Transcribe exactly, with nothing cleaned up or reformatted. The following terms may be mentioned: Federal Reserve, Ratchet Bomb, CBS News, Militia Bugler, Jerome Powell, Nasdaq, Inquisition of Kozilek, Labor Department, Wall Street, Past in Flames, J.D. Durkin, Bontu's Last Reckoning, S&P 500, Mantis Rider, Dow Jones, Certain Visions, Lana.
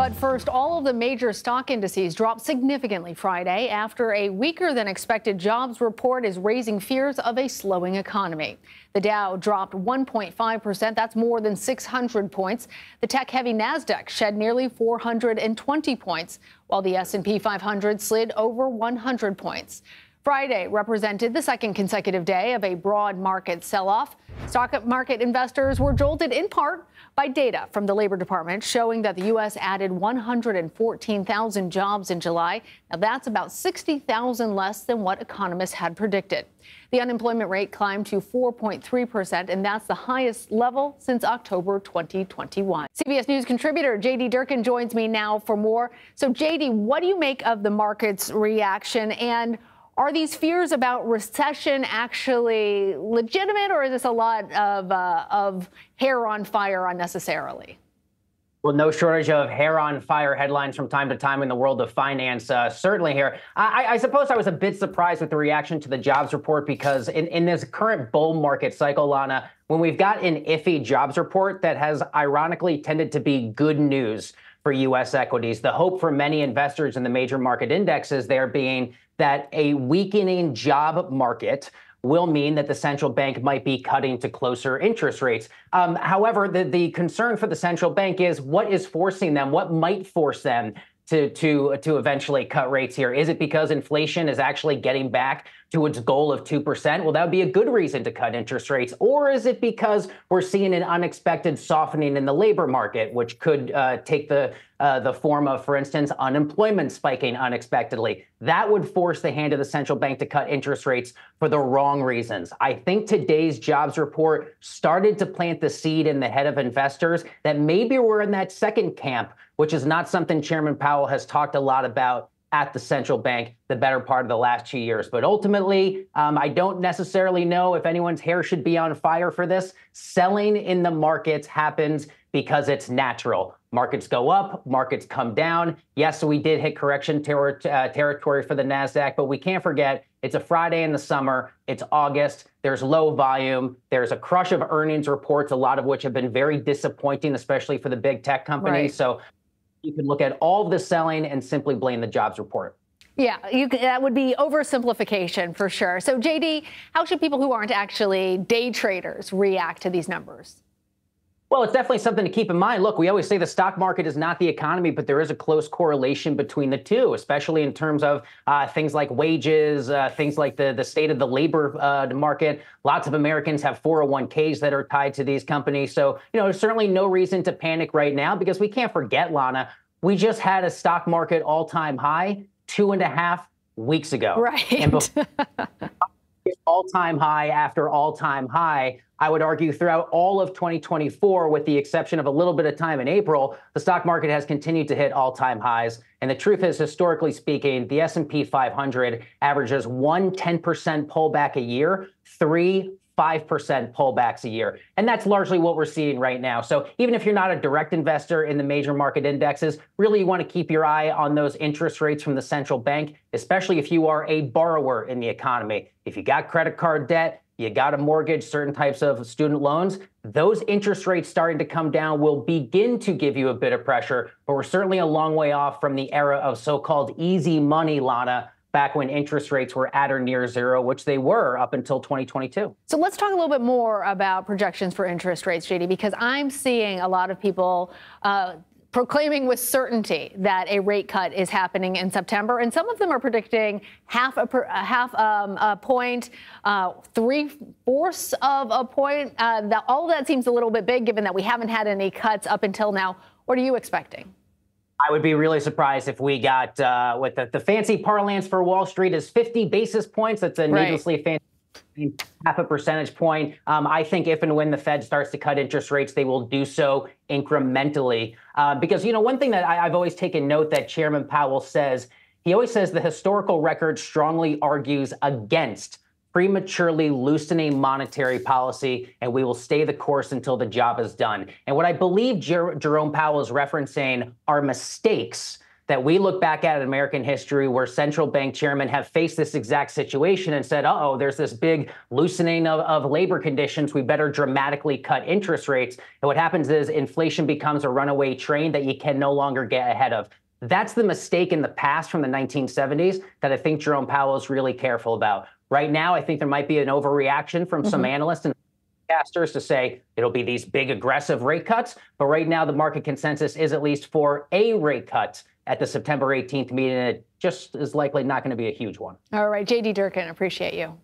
But first, all of the major stock indices dropped significantly Friday after a weaker-than-expected jobs report is raising fears of a slowing economy. The Dow dropped one point five percent. That's more than six hundred points. The tech-heavy Nasdaq shed nearly four hundred twenty points, while the S and P five hundred slid over one hundred points. Friday represented the second consecutive day of a broad market sell-off. Stock market investors were jolted in part by data from the Labor Department showing that the U S added one hundred fourteen thousand jobs in July. Now, that's about sixty thousand less than what economists had predicted. The unemployment rate climbed to four point three percent, and that's the highest level since October twenty twenty-one. C B S News contributor J D. Durkin joins me now for more. So, J D, what do you make of the market's reaction, and are these fears about recession actually legitimate, or is this a lot of, uh, of hair on fire unnecessarily? Well, no shortage of hair on fire headlines from time to time in the world of finance, uh, certainly here. I, I suppose I was a bit surprised with the reaction to the jobs report because in, in this current bull market cycle, Lana, when we've got an iffy jobs report that has ironically tended to be good news for U S equities, the hope for many investors in the major market indexes there being that a weakening job market will mean that the central bank might be cutting to closer interest rates. Um, however, the, the concern for the central bank is what is forcing them, what might force them to, to, to eventually cut rates here? Is it because inflation is actually getting back to its goal of two percent? Well, that would be a good reason to cut interest rates. Or is it because we're seeing an unexpected softening in the labor market, which could uh, take the uh, the form of, for instance, unemployment spiking unexpectedly? That would force the hand of the central bank to cut interest rates for the wrong reasons. I think today's jobs report started to plant the seed in the head of investors that maybe we're in that second camp, which is not something Chairman Powell has talked a lot about at the central bank the better part of the last two years. But ultimately, um, I don't necessarily know if anyone's hair should be on fire for this. Selling in the markets happens because it's natural. Markets go up, markets come down. Yes, we did hit correction ter uh, territory for the Nasdaq, but we can't forget it's a Friday in the summer. It's August. There's low volume. There's a crush of earnings reports, a lot of which have been very disappointing, especially for the big tech companies. Right. So you can look at all the selling and simply blame the jobs report. Yeah, you, that would be oversimplification for sure. So, J D, how should people who aren't actually day traders react to these numbers? Well, it's definitely something to keep in mind. Look, we always say the stock market is not the economy, but there is a close correlation between the two, especially in terms of uh, things like wages, uh, things like the, the state of the labor uh, market. Lots of Americans have four oh one Ks that are tied to these companies. So, you know, there's certainly no reason to panic right now because we can't forget, Lana, we just had a stock market all-time high two and a half weeks ago. Right. And before all-time high after all-time high, I would argue throughout all of twenty twenty-four, with the exception of a little bit of time in April, the stock market has continued to hit all-time highs. And the truth is, historically speaking, the S and P five hundred averages one ten percent pullback a year, three five percent pullbacks a year. And that's largely what we're seeing right now. So even if you're not a direct investor in the major market indexes, really you want to keep your eye on those interest rates from the central bank, especially if you are a borrower in the economy. If you got credit card debt, you got a mortgage, certain types of student loans, those interest rates starting to come down will begin to give you a bit of pressure, but we're certainly a long way off from the era of so-called easy money, Lana, back when interest rates were at or near zero, which they were up until twenty twenty-two. So let's talk a little bit more about projections for interest rates, J D, because I'm seeing a lot of people uh, proclaiming with certainty that a rate cut is happening in September. And some of them are predicting half a, per, half, um, a point, uh, three-fourths of a point. Uh, that, all that seems a little bit big, given that we haven't had any cuts up until now. What are you expecting? I would be really surprised if we got uh, what the, the fancy parlance for Wall Street is fifty basis points. That's a needlessly right. fancy. Half a percentage point. Um, I think if and when the Fed starts to cut interest rates, they will do so incrementally. Uh, because, you know, one thing that I, I've always taken note that Chairman Powell says, he always says the historical record strongly argues against prematurely loosening monetary policy, and we will stay the course until the job is done. And what I believe Jer- Jerome Powell is referencing are mistakes that we look back at in American history where central bank chairmen have faced this exact situation and said, uh-oh, there's this big loosening of, of labor conditions. We better dramatically cut interest rates. And what happens is inflation becomes a runaway train that you can no longer get ahead of. That's the mistake in the past from the nineteen seventies that I think Jerome Powell is really careful about. Right now, I think there might be an overreaction from mm-hmm. some analysts and forecasters to say it'll be these big aggressive rate cuts. But right now, the market consensus is at least for a rate cut at the September eighteenth meeting, and it just is likely not going to be a huge one. All right, J D Durkin, appreciate you.